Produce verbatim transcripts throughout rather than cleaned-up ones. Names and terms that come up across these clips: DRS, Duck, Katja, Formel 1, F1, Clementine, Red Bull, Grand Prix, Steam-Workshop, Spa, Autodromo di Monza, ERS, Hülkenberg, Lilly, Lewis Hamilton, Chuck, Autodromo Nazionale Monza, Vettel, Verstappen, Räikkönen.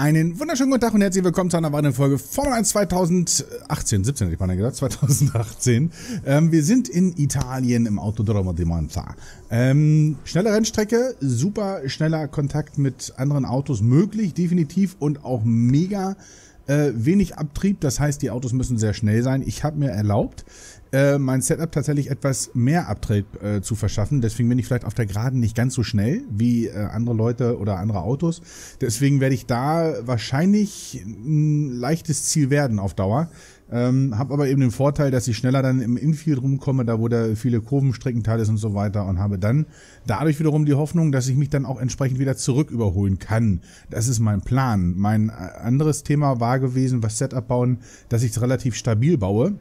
Einen wunderschönen guten Tag und herzlich willkommen zu einer weiteren Folge Formel eins zweitausendachtzehn, siebzehn hätte ich mal gesagt, zweitausendachtzehn. Ähm, wir sind in Italien im Autodromo di Monza. Ähm, schnelle Rennstrecke, super schneller Kontakt mit anderen Autos möglich, definitiv, und auch mega äh, wenig Abtrieb. Das heißt, die Autos müssen sehr schnell sein. Ich habe mir erlaubt, Äh, mein Setup tatsächlich etwas mehr Abtrieb äh, zu verschaffen. Deswegen bin ich vielleicht auf der Geraden nicht ganz so schnell wie äh, andere Leute oder andere Autos. Deswegen werde ich da wahrscheinlich ein leichtes Ziel werden auf Dauer. Ähm, habe aber eben den Vorteil, dass ich schneller dann im Infield rumkomme, da wo der viele Kurvenstreckenteil ist und so weiter, und habe dann dadurch wiederum die Hoffnung, dass ich mich dann auch entsprechend wieder zurück überholen kann. Das ist mein Plan. Mein anderes Thema war gewesen, was Setup bauen, dass ich es relativ stabil baue.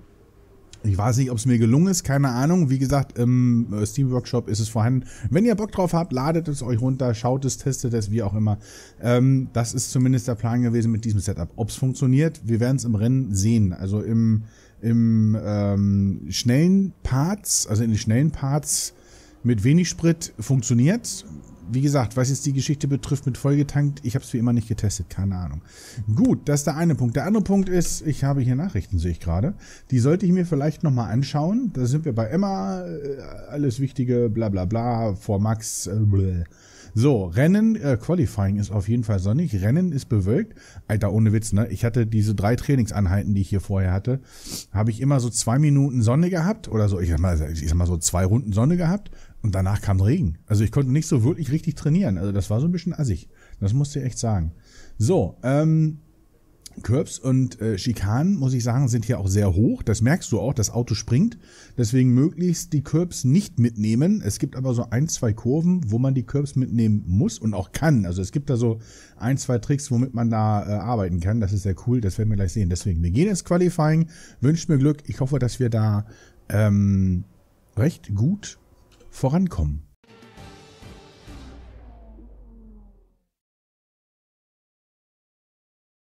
Ich weiß nicht, ob es mir gelungen ist, keine Ahnung. Wie gesagt, im Steam-Workshop ist es vorhanden. Wenn ihr Bock drauf habt, ladet es euch runter, schaut es, testet es, wie auch immer. Ähm, das ist zumindest der Plan gewesen mit diesem Setup. Ob es funktioniert, wir werden es im Rennen sehen. Also im, im ähm, schnellen Parts, also in den schnellen Parts mit wenig Sprit funktioniert. Wie gesagt, was jetzt die Geschichte betrifft mit vollgetankt, ich habe es wie immer nicht getestet, keine Ahnung. Gut, das ist der eine Punkt. Der andere Punkt ist, ich habe hier Nachrichten, sehe ich gerade. Die sollte ich mir vielleicht nochmal anschauen. Da sind wir bei Emma, alles Wichtige, bla bla bla, vor Max, äh, bleh. So, Rennen, äh, Qualifying ist auf jeden Fall sonnig, Rennen ist bewölkt. Alter, ohne Witz, ne? Ich hatte diese drei Trainingseinheiten, die ich hier vorher hatte, habe ich immer so zwei Minuten Sonne gehabt oder so, ich sag mal, ich sag mal so zwei Runden Sonne gehabt. Und danach kam Regen. Also ich konnte nicht so wirklich richtig trainieren. Also das war so ein bisschen assig. Das musst du echt sagen. So, ähm, Curbs und äh, Schikanen, muss ich sagen, sind hier auch sehr hoch. Das merkst du auch, das Auto springt. Deswegen möglichst die Curbs nicht mitnehmen. Es gibt aber so ein, zwei Kurven, wo man die Curbs mitnehmen muss und auch kann. Also es gibt da so ein, zwei Tricks, womit man da äh, arbeiten kann. Das ist sehr cool, das werden wir gleich sehen. Deswegen, wir gehen ins Qualifying. Wünscht mir Glück. Ich hoffe, dass wir da ähm, recht gut vorankommen.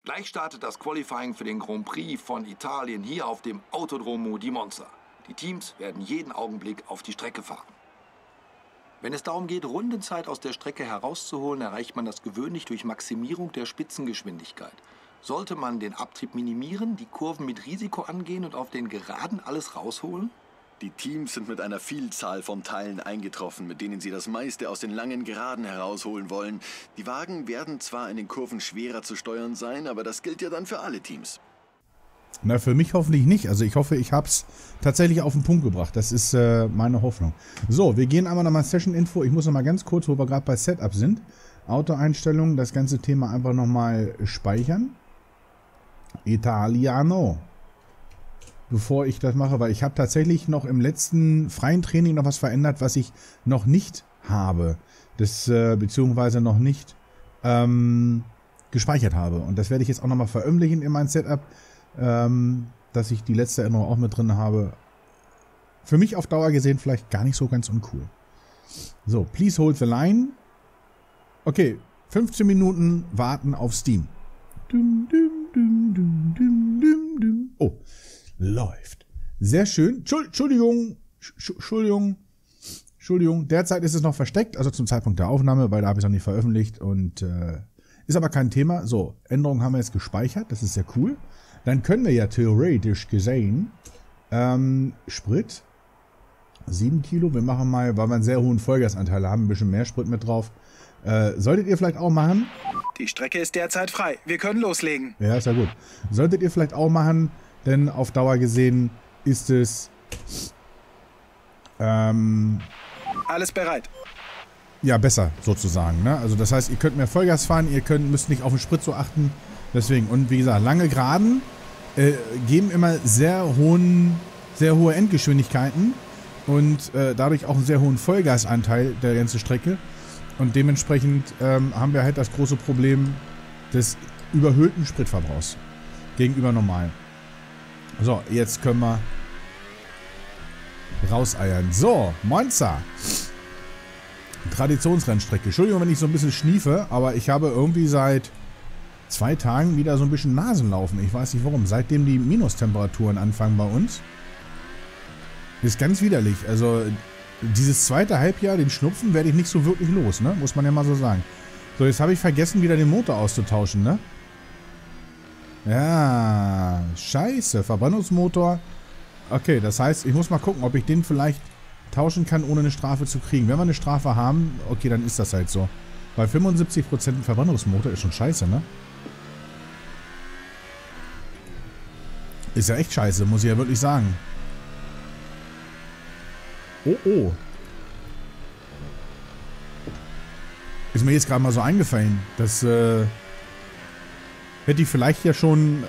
Gleich startet das Qualifying für den Grand Prix von Italien hier auf dem Autodromo di Monza. Die Teams werden jeden Augenblick auf die Strecke fahren. Wenn es darum geht, Rundenzeit aus der Strecke herauszuholen, erreicht man das gewöhnlich durch Maximierung der Spitzengeschwindigkeit. Sollte man den Abtrieb minimieren, die Kurven mit Risiko angehen und auf den Geraden alles rausholen? Die Teams sind mit einer Vielzahl von Teilen eingetroffen, mit denen sie das meiste aus den langen Geraden herausholen wollen. Die Wagen werden zwar in den Kurven schwerer zu steuern sein, aber das gilt ja dann für alle Teams. Na, für mich hoffentlich nicht. Also ich hoffe, ich habe es tatsächlich auf den Punkt gebracht. Das ist äh, meine Hoffnung. So, wir gehen aber nochmal Session-Info. Ich muss nochmal ganz kurz, wo wir gerade bei Setup sind. Autoeinstellungen, das ganze Thema einfach nochmal speichern. Italiano. Bevor ich das mache, weil ich habe tatsächlich noch im letzten freien Training noch was verändert, was ich noch nicht habe, das äh, beziehungsweise noch nicht ähm, gespeichert habe. Und das werde ich jetzt auch nochmal veröffentlichen in mein Setup, ähm, dass ich die letzte Erinnerung auch mit drin habe. Für mich auf Dauer gesehen vielleicht gar nicht so ganz uncool. So, please hold the line. Okay, fünfzehn Minuten warten auf Steam. Dum, dum, dum, dum, dum, dum, dum. Oh. Läuft. Sehr schön. Entschuldigung. Entschuldigung. Entschuldigung. Derzeit ist es noch versteckt, also zum Zeitpunkt der Aufnahme, weil da habe ich es noch nicht veröffentlicht und äh, ist aber kein Thema. So, Änderungen haben wir jetzt gespeichert. Das ist sehr cool. Dann können wir ja theoretisch gesehen ähm, Sprit sieben Kilo. Wir machen mal, weil wir einen sehr hohen Vollgasanteil haben, ein bisschen mehr Sprit mit drauf. Äh, solltet ihr vielleicht auch machen. Die Strecke ist derzeit frei. Wir können loslegen. Ja, ist ja gut. Solltet ihr vielleicht auch machen. Denn auf Dauer gesehen ist es... Ähm, Alles bereit. Ja, besser sozusagen. Ne? Also das heißt, ihr könnt mehr Vollgas fahren, ihr könnt, müsst nicht auf den Sprit so achten. Deswegen, und wie gesagt, lange Geraden äh, geben immer sehr, hohen, sehr hohe Endgeschwindigkeiten und äh, dadurch auch einen sehr hohen Vollgasanteil der ganzen Strecke. Und dementsprechend ähm, haben wir halt das große Problem des überhöhten Spritverbrauchs gegenüber normalen. So, jetzt können wir rauseiern. So, Monza. Traditionsrennstrecke. Entschuldigung, wenn ich so ein bisschen schniefe, aber ich habe irgendwie seit zwei Tagen wieder so ein bisschen Nasenlaufen. Ich weiß nicht warum. Seitdem die Minustemperaturen anfangen bei uns. Ist ganz widerlich. Also, dieses zweite Halbjahr, den Schnupfen, werde ich nicht so wirklich los, ne? Muss man ja mal so sagen. So, jetzt habe ich vergessen, wieder den Motor auszutauschen, ne? Ja, scheiße. Verbrennungsmotor. Okay, das heißt, ich muss mal gucken, ob ich den vielleicht tauschen kann, ohne eine Strafe zu kriegen. Wenn wir eine Strafe haben, okay, dann ist das halt so. Bei fünfundsiebzig Prozent Verbrennungsmotor ist schon scheiße, ne? Ist ja echt scheiße, muss ich ja wirklich sagen. Oh, oh. Ist mir jetzt gerade mal so eingefallen. Das äh, hätte ich vielleicht ja schon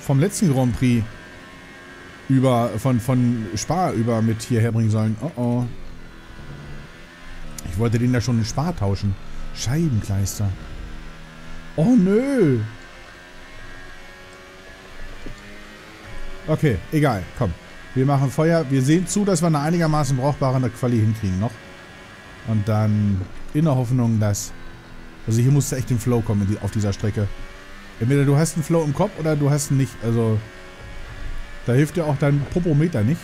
vom letzten Grand Prix über, von, von Spa über mit hierher bringen sollen. Oh, oh. Ich wollte den da schon in Spa tauschen. Scheibenkleister. Oh, nö. Okay, egal. Komm. Wir machen Feuer. Wir sehen zu, dass wir eine einigermaßen brauchbare Quali hinkriegen noch. Und dann in der Hoffnung, dass... Also hier musst du echt im Flow kommen auf dieser Strecke. Entweder du hast einen Flow im Kopf oder du hast ihn nicht. Also da hilft dir auch dein Popometer nicht.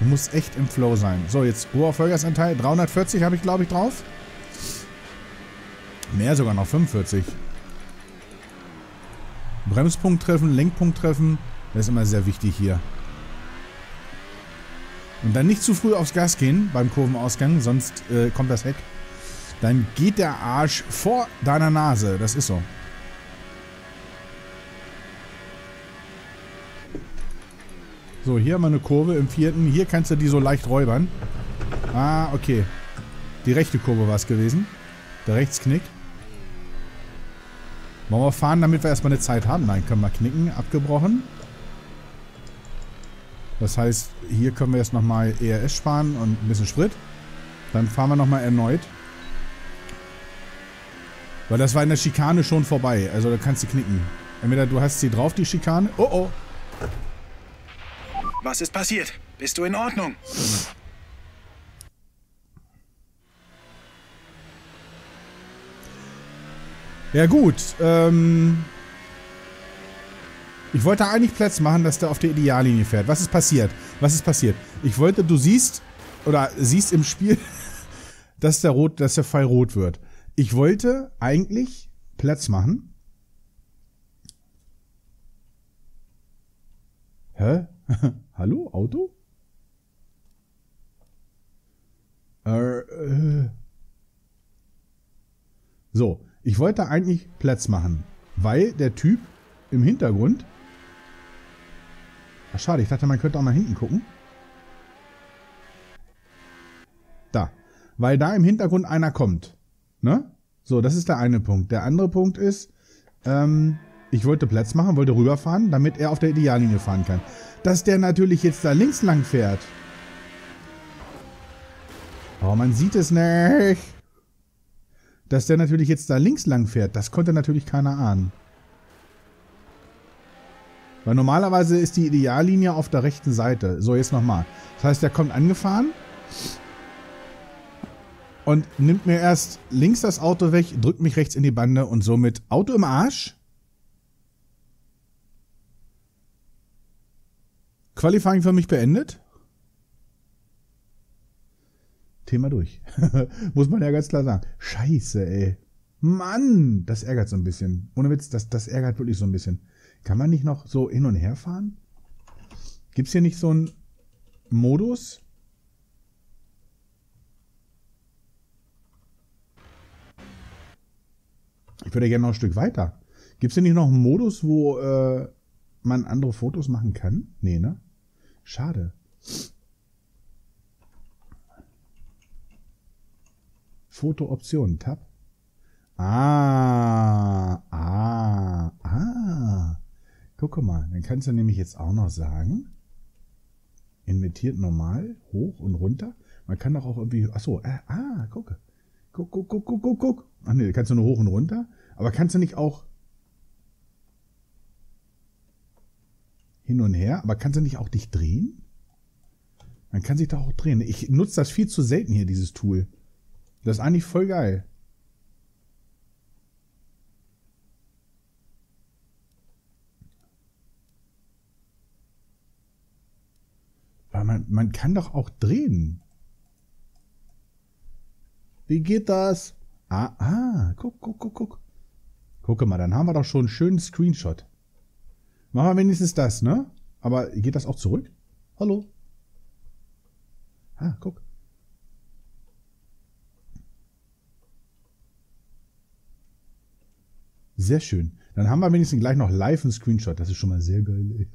Du musst echt im Flow sein. So, jetzt hoher Vollgasanteil. dreihundertvierzig habe ich, glaube ich, drauf. Mehr sogar noch, fünfundvierzig. Bremspunkt treffen, Lenkpunkt treffen. Das ist immer sehr wichtig hier. Und dann nicht zu früh aufs Gas gehen beim Kurvenausgang, sonst äh, kommt das Heck. Dann geht der Arsch vor deiner Nase. Das ist so. So, hier haben wir eine Kurve im vierten. Hier kannst du die so leicht räubern. Ah, okay. Die rechte Kurve war es gewesen. Der Rechtsknick. Wollen wir fahren, damit wir erstmal eine Zeit haben? Nein, können wir knicken. Abgebrochen. Das heißt, hier können wir jetzt nochmal E R S sparen und ein bisschen Sprit. Dann fahren wir nochmal erneut. Weil das war in der Schikane schon vorbei. Also da kannst du knicken. Entweder du hast sie drauf, die Schikane. Oh, oh. Was ist passiert? Bist du in Ordnung? Ja gut, ähm... ich wollte eigentlich Platz machen, dass der auf der Ideallinie fährt. Was ist passiert? Was ist passiert? Ich wollte, du siehst, oder siehst im Spiel, dass der rot, dass der Pfeil rot wird. Ich wollte eigentlich Platz machen. Hä? Hallo, Auto? Äh, äh. So, ich wollte eigentlich Platz machen, weil der Typ im Hintergrund... Ach, schade, ich dachte, man könnte auch mal hinten gucken. Da. Weil da im Hintergrund einer kommt. Ne? So, das ist der eine Punkt. Der andere Punkt ist, ähm, ich wollte Platz machen, wollte rüberfahren, damit er auf der Ideallinie fahren kann. Dass der natürlich jetzt da links lang fährt. Oh, man sieht es nicht. Dass der natürlich jetzt da links lang fährt, das konnte natürlich keiner ahnen. Weil normalerweise ist die Ideallinie auf der rechten Seite. So, jetzt nochmal. Das heißt, der kommt angefahren und nimmt mir erst links das Auto weg, drückt mich rechts in die Bande und somit Auto im Arsch. Qualifying für mich beendet. Thema durch. Muss man ja ganz klar sagen. Scheiße, ey. Mann, das ärgert so ein bisschen. Ohne Witz, das, das ärgert wirklich so ein bisschen. Kann man nicht noch so hin und her fahren? Gibt es hier nicht so einen Modus? Ich würde gerne noch ein Stück weiter. Gibt es hier nicht noch einen Modus, wo äh, man andere Fotos machen kann? Nee, ne? Schade. Fotooptionen, Tab. Ah, ah, ah. Guck mal, dann kannst du nämlich jetzt auch noch sagen, invertiert normal, hoch und runter. Man kann doch auch irgendwie, achso, äh, ah, gucke. Guck, guck, guck, guck, guck, guck. Ach nee, kannst du nur hoch und runter. Aber kannst du nicht auch hin und her, aber kannst du nicht auch dich drehen? Man kann sich doch auch drehen. Ich nutze das viel zu selten hier, dieses Tool. Das ist eigentlich voll geil. Man, man kann doch auch drehen. Wie geht das? Ah, ah, guck, guck, guck, guck. Gucke mal, dann haben wir doch schon einen schönen Screenshot. Machen wir wenigstens das, ne? Aber geht das auch zurück? Hallo? Ah, guck. Sehr schön. Dann haben wir wenigstens gleich noch live einen Screenshot. Das ist schon mal sehr geil.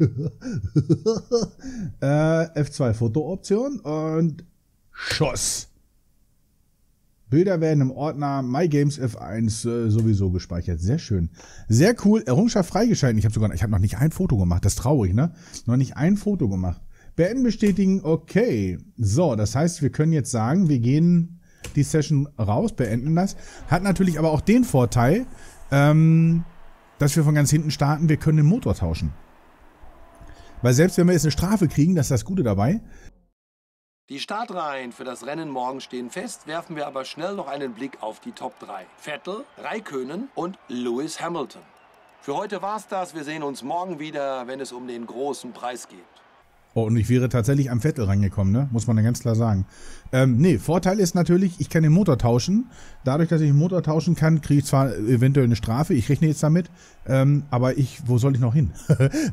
äh, F zwei Fotooption und Schuss. Bilder werden im Ordner My Games F eins äh, sowieso gespeichert. Sehr schön. Sehr cool. Errungenschaft freigeschalten. Ich habe sogar, ich habe noch nicht ein Foto gemacht. Das ist traurig, ne? Noch nicht ein Foto gemacht. Beenden, bestätigen. Okay. So, das heißt, wir können jetzt sagen, wir gehen die Session raus, beenden das. Hat natürlich aber auch den Vorteil, Ähm, dass wir von ganz hinten starten, wir können den Motor tauschen. Weil selbst wenn wir jetzt eine Strafe kriegen, das ist das Gute dabei. Die Startreihen für das Rennen morgen stehen fest, werfen wir aber schnell noch einen Blick auf die Top drei. Vettel, Räikkönen und Lewis Hamilton. Für heute war's das, wir sehen uns morgen wieder, wenn es um den großen Preis geht. Oh, und ich wäre tatsächlich am Vettel rangekommen, ne? Muss man dann ganz klar sagen. Ähm, nee, Vorteil ist natürlich, ich kann den Motor tauschen. Dadurch, dass ich den Motor tauschen kann, kriege ich zwar eventuell eine Strafe, ich rechne jetzt damit, ähm, aber ich, wo soll ich noch hin?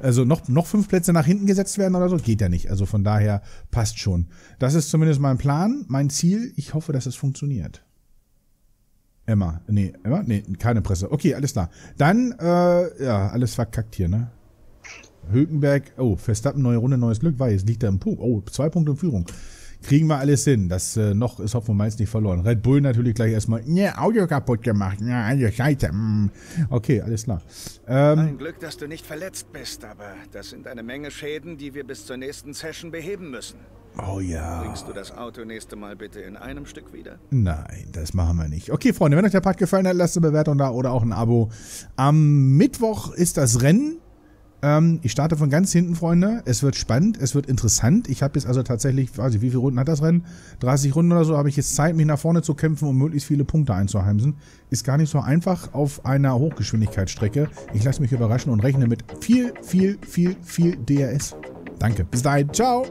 Also noch, noch fünf Plätze nach hinten gesetzt werden oder so? Geht ja nicht. Also von daher passt schon. Das ist zumindest mein Plan, mein Ziel. Ich hoffe, dass es funktioniert. Emma, nee, Emma? Nee, keine Presse. Okay, alles klar. Dann, äh, ja, alles verkackt hier, ne? Hülkenberg, oh, Verstappen, neue Runde, neues Glück, weil es liegt da im Punkt, oh, zwei Punkte in Führung. Kriegen wir alles hin, das äh, noch ist Hopfen und Mainz nicht verloren. Red Bull natürlich gleich erstmal, ne, Audio kaputt gemacht, ne, eine Scheiße, mm. Okay, alles klar. Ähm, ein Glück, dass du nicht verletzt bist, aber das sind eine Menge Schäden, die wir bis zur nächsten Session beheben müssen. Oh ja. Bringst du das Auto nächste Mal bitte in einem Stück wieder? Nein, das machen wir nicht. Okay, Freunde, wenn euch der Part gefallen hat, lasst eine Bewertung da oder auch ein Abo. Am Mittwoch ist das Rennen. Ich starte von ganz hinten, Freunde. Es wird spannend, es wird interessant. Ich habe jetzt also tatsächlich, weiß ich, wie viele Runden hat das Rennen? dreißig Runden oder so, habe ich jetzt Zeit, mich nach vorne zu kämpfen, um möglichst viele Punkte einzuheimsen. Ist gar nicht so einfach auf einer Hochgeschwindigkeitsstrecke. Ich lasse mich überraschen und rechne mit viel, viel, viel, viel D R S. Danke. Bis dahin. Ciao.